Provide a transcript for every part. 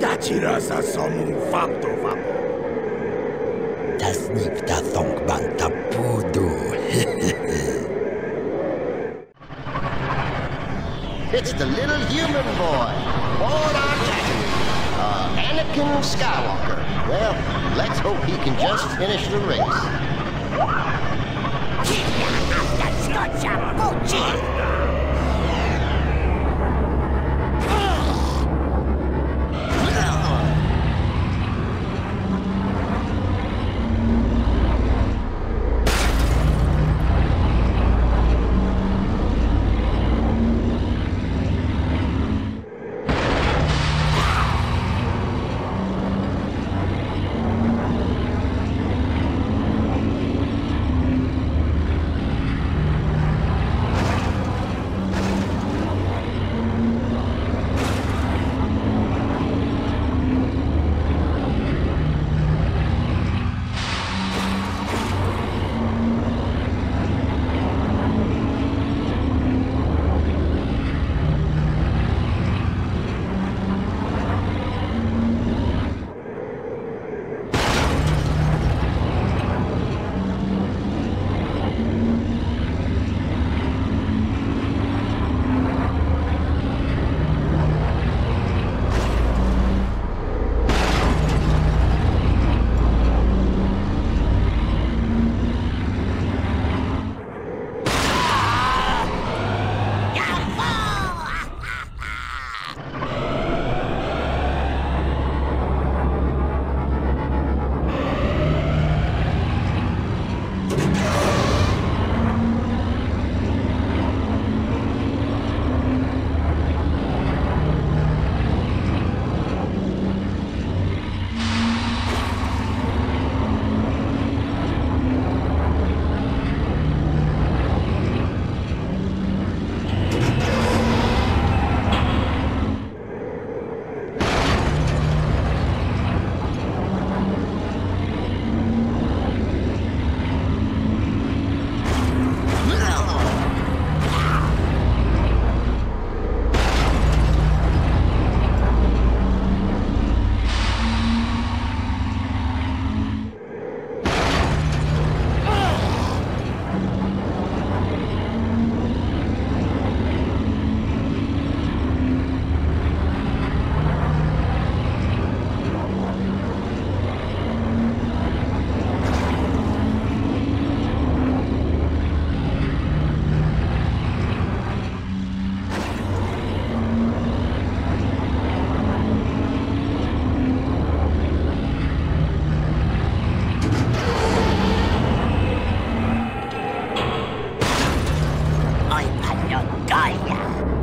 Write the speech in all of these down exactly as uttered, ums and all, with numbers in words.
Tachirasa somum faptova. Tasnik tathong bantapudu. It's the little human boy, born on Tatooine, uh, Anakin Skywalker. Well, let's hope he can just finish the race.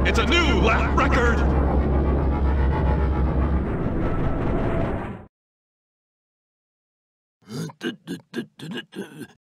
It's a new lap record!